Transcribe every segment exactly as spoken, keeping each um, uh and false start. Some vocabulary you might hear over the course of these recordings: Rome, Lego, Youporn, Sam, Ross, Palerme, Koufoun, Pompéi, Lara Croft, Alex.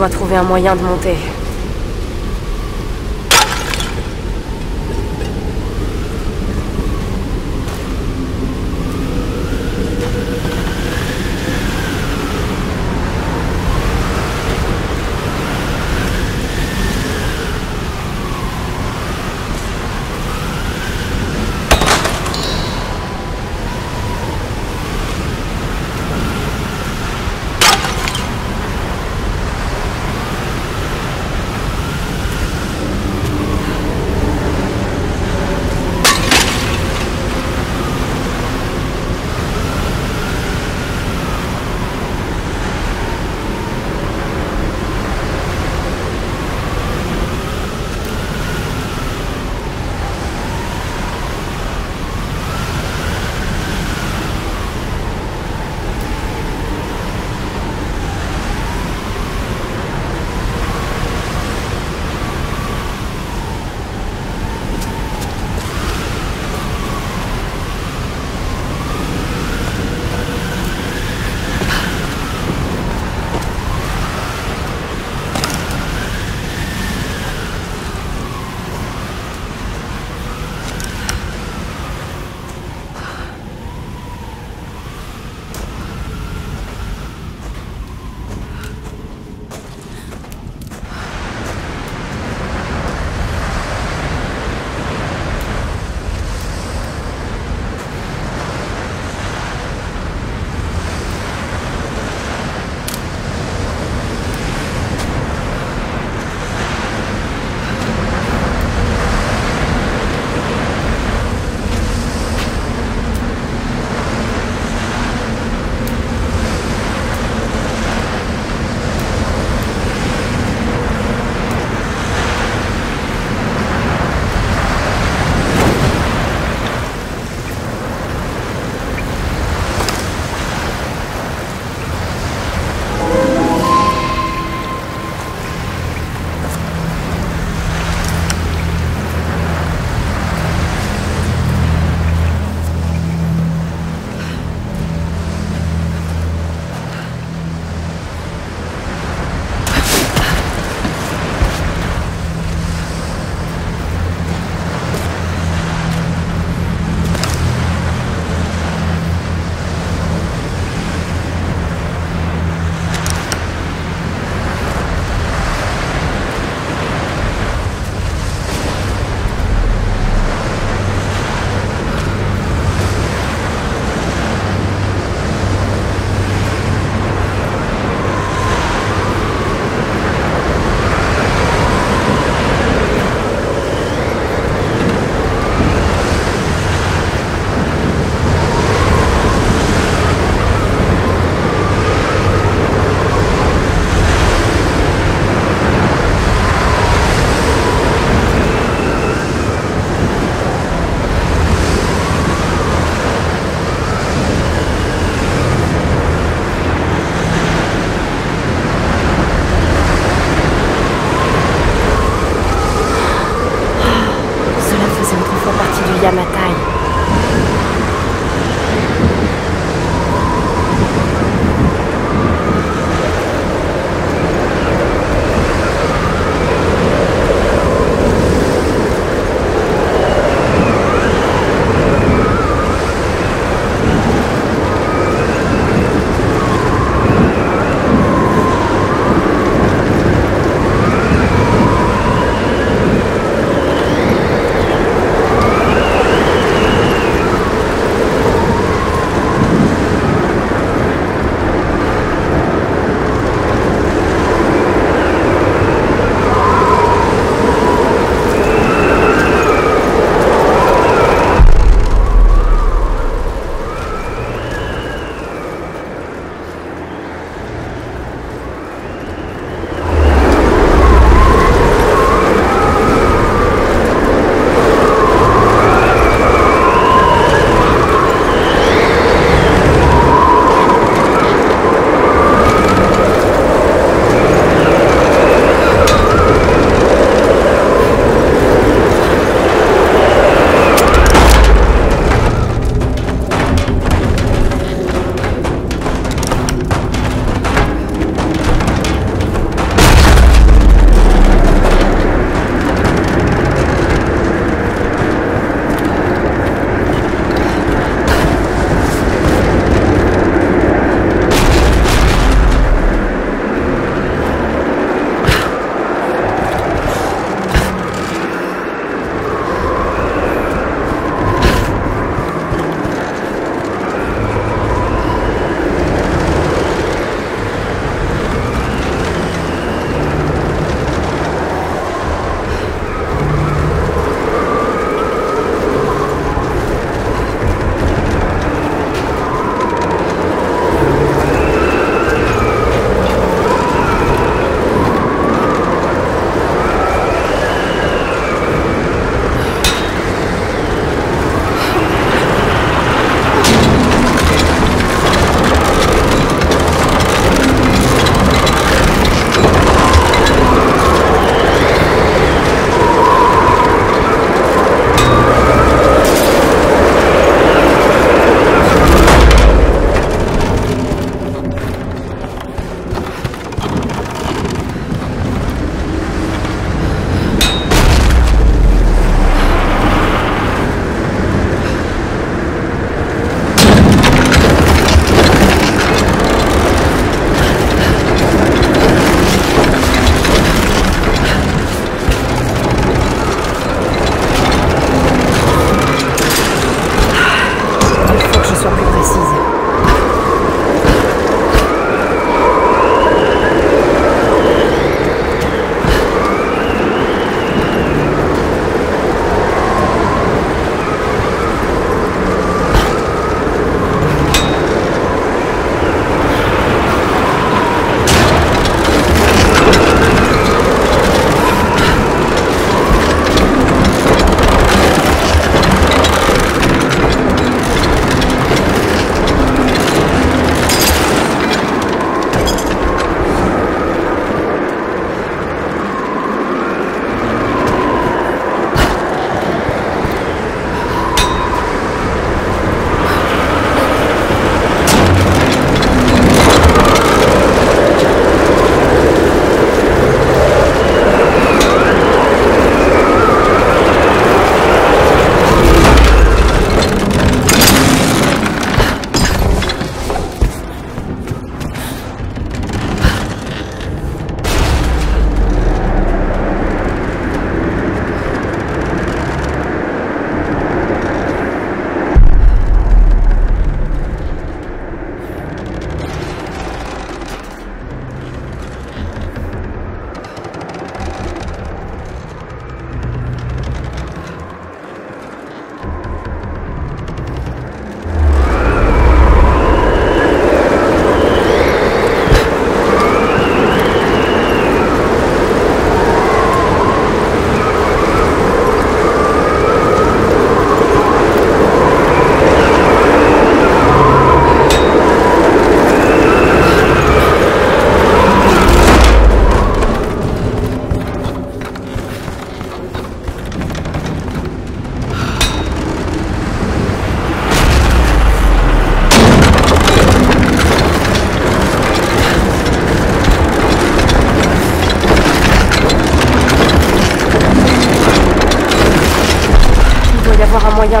dois trouver un moyen de monter.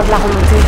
capable de la remonter.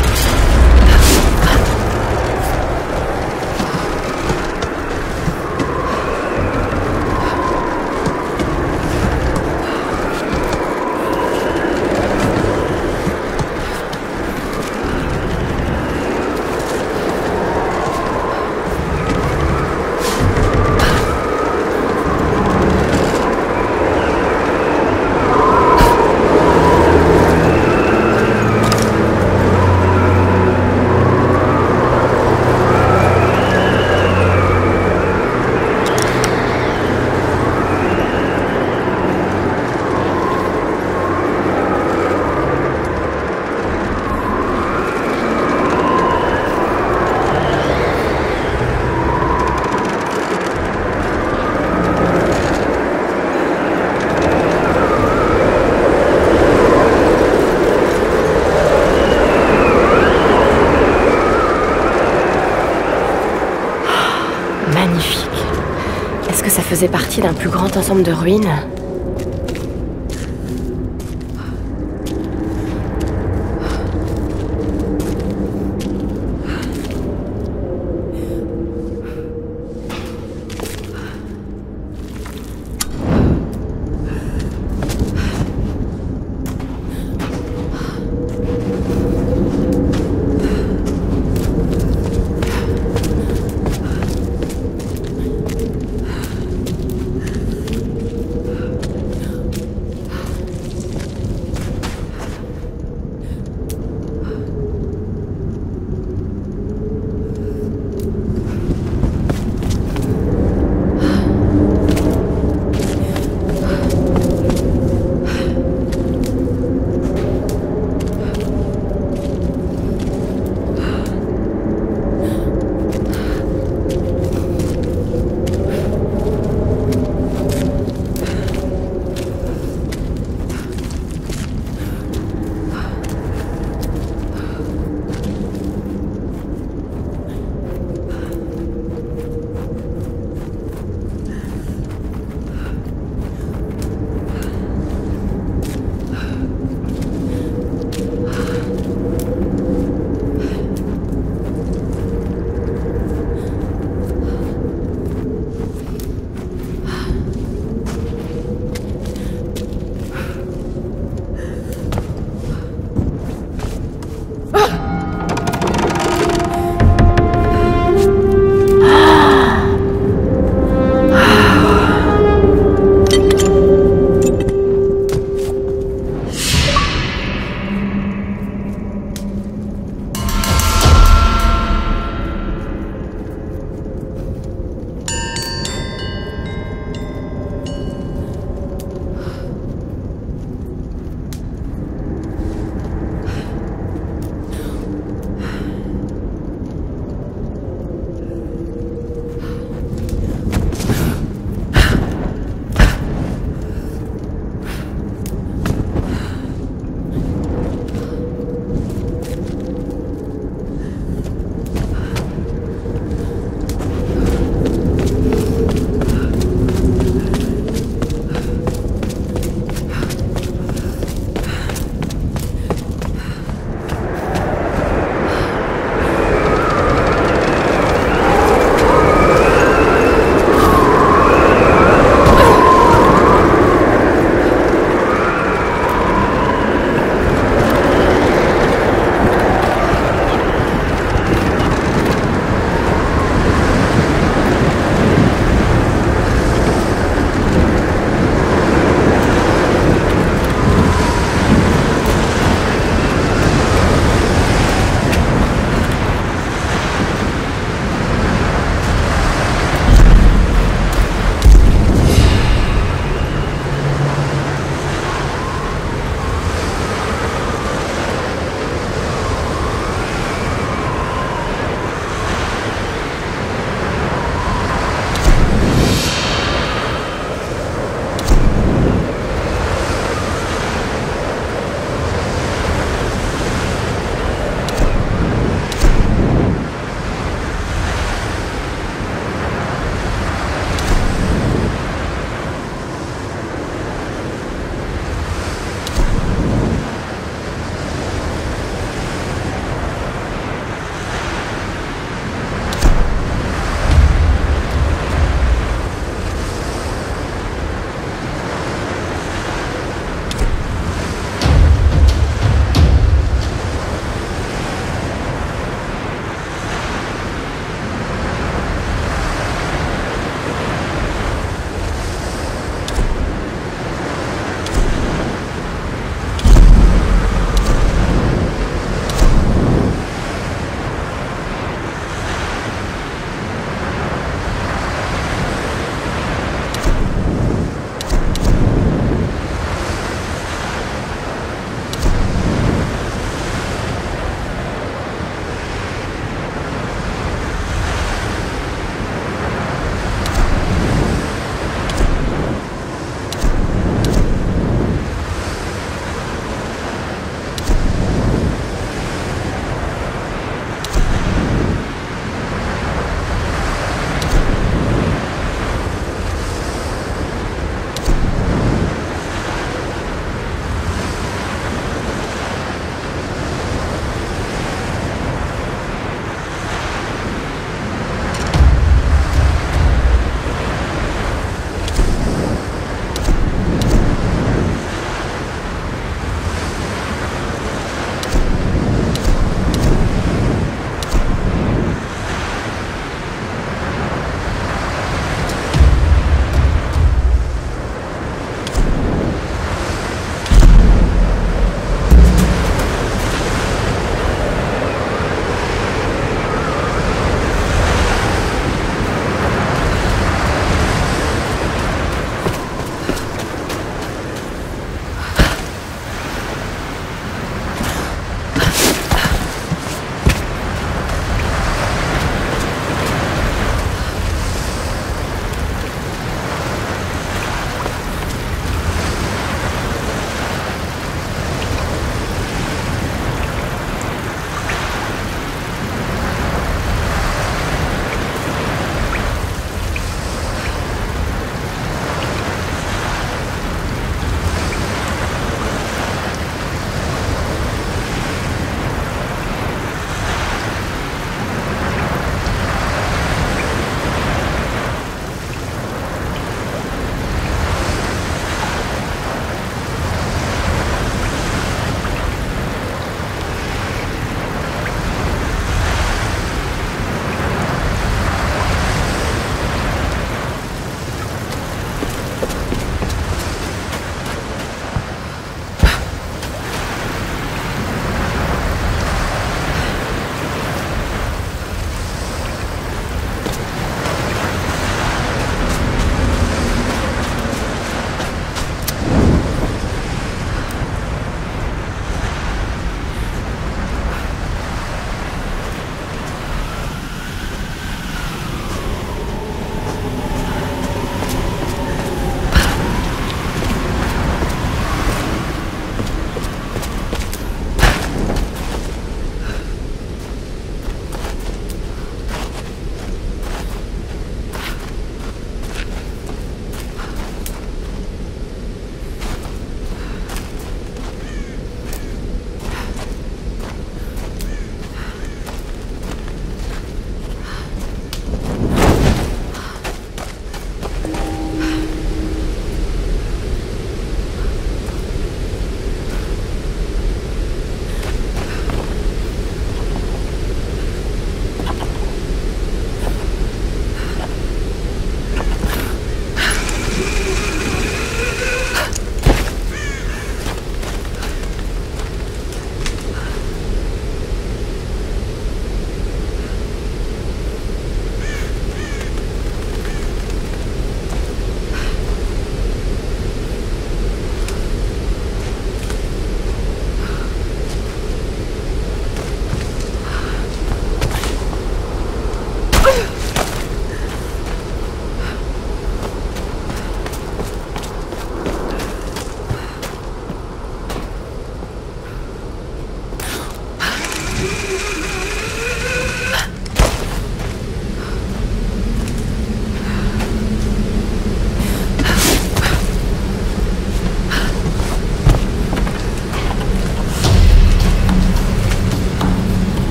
Est-ce que ça faisait partie d'un plus grand ensemble de ruines ?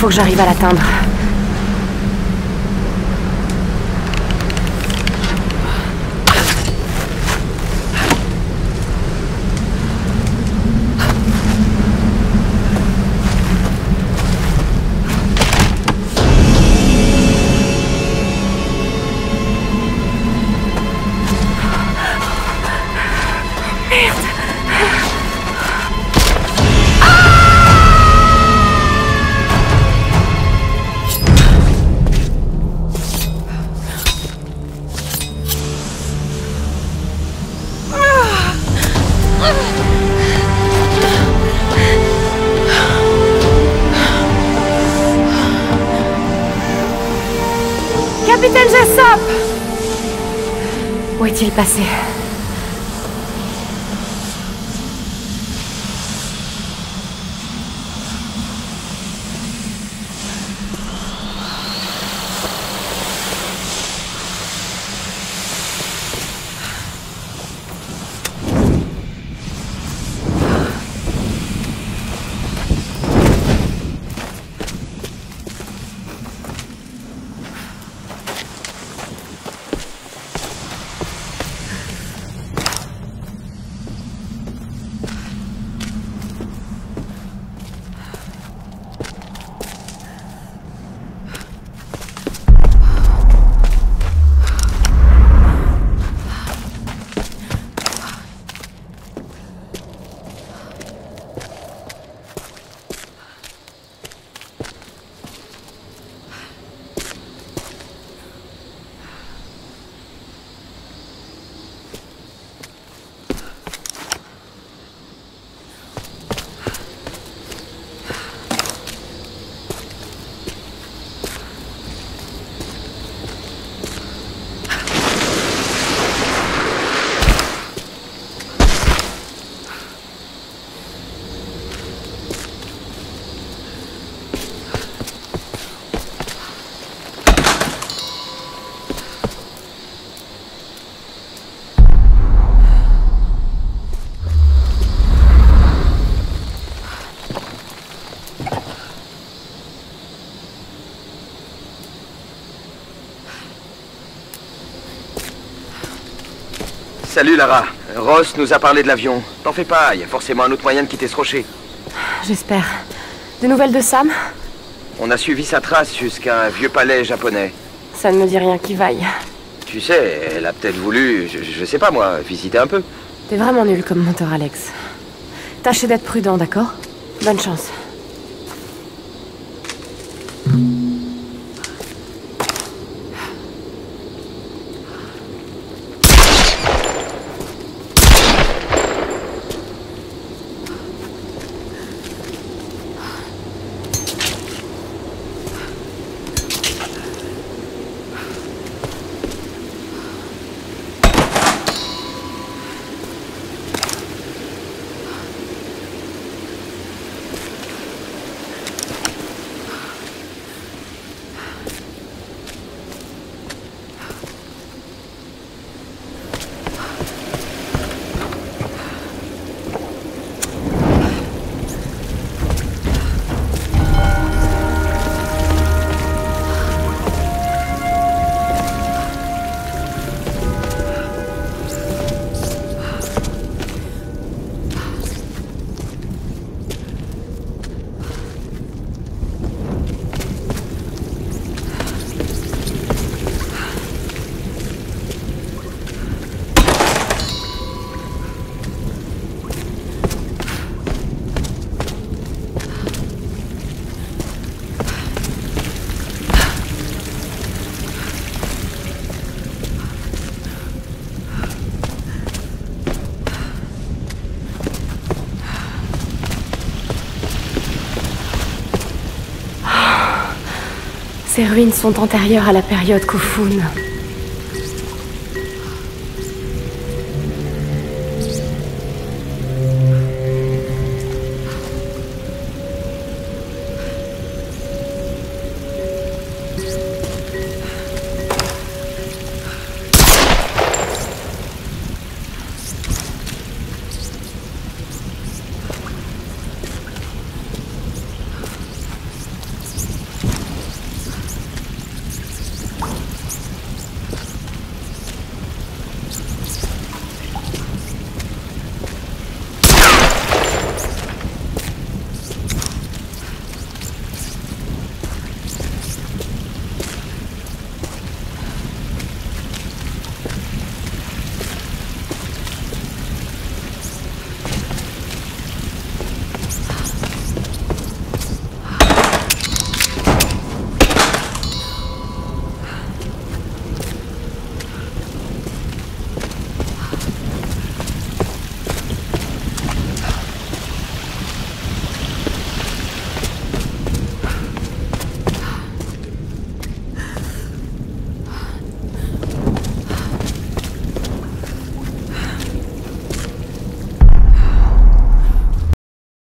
faut que j'arrive à l'atteindre. Où est-il passé ? Salut Lara, Ross nous a parlé de l'avion. T'en fais pas, il y a forcément un autre moyen de quitter ce rocher. J'espère. Des nouvelles de Sam? On a suivi sa trace jusqu'à un vieux palais japonais. Ça ne me dit rien qui vaille. Tu sais, elle a peut-être voulu, je, je sais pas moi, visiter un peu. T'es vraiment nul comme menteur, Alex. Tâchez d'être prudent, d'accord? Bonne chance. Ces ruines sont antérieures à la période Koufoun.